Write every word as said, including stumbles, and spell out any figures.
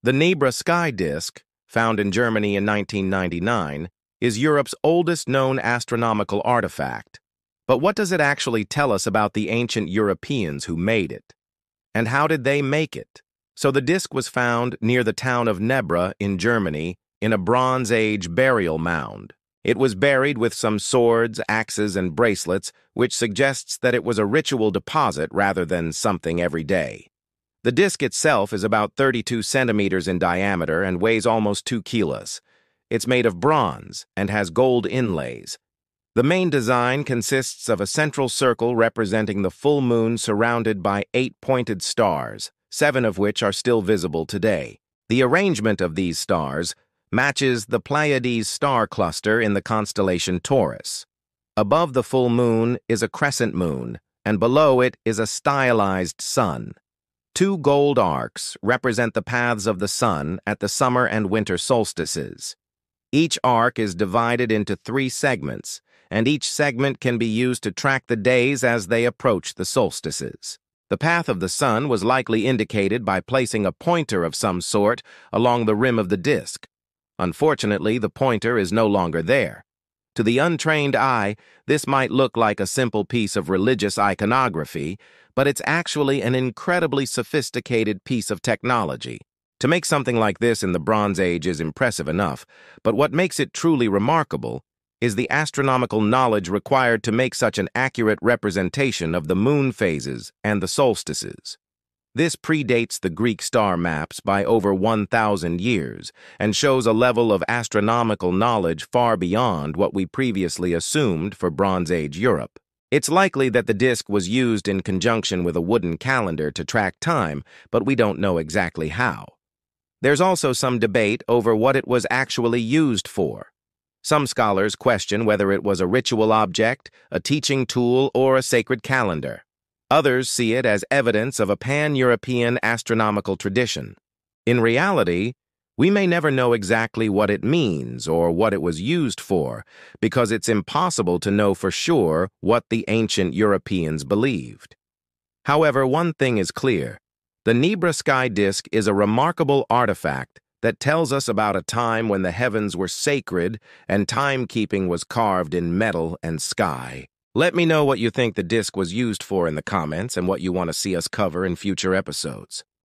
The Nebra Sky Disc, found in Germany in nineteen ninety-nine, is Europe's oldest known astronomical artifact. But what does it actually tell us about the ancient Europeans who made it? And how did they make it? So the disc was found near the town of Nebra in Germany in a Bronze Age burial mound. It was buried with some swords, axes, and bracelets, which suggests that it was a ritual deposit rather than something everyday. The disc itself is about thirty-two centimeters in diameter and weighs almost two kilos. It's made of bronze and has gold inlays. The main design consists of a central circle representing the full moon surrounded by eight pointed stars, seven of which are still visible today. The arrangement of these stars matches the Pleiades star cluster in the constellation Taurus. Above the full moon is a crescent moon, and below it is a stylized sun. Two gold arcs represent the paths of the sun at the summer and winter solstices. Each arc is divided into three segments, and each segment can be used to track the days as they approach the solstices. The path of the sun was likely indicated by placing a pointer of some sort along the rim of the disc. Unfortunately, the pointer is no longer there. To the untrained eye, this might look like a simple piece of religious iconography, but it's actually an incredibly sophisticated piece of technology. To make something like this in the Bronze Age is impressive enough, but what makes it truly remarkable is the astronomical knowledge required to make such an accurate representation of the moon phases and the solstices. This predates the Greek star maps by over one thousand years and shows a level of astronomical knowledge far beyond what we previously assumed for Bronze Age Europe. It's likely that the disc was used in conjunction with a wooden calendar to track time, but we don't know exactly how. There's also some debate over what it was actually used for. Some scholars question whether it was a ritual object, a teaching tool, or a sacred calendar. Others see it as evidence of a pan-European astronomical tradition. In reality, we may never know exactly what it means or what it was used for, because it's impossible to know for sure what the ancient Europeans believed. However, one thing is clear. The Nebra Sky Disc is a remarkable artifact that tells us about a time when the heavens were sacred and timekeeping was carved in metal and sky. Let me know what you think the disc was used for in the comments and what you want to see us cover in future episodes.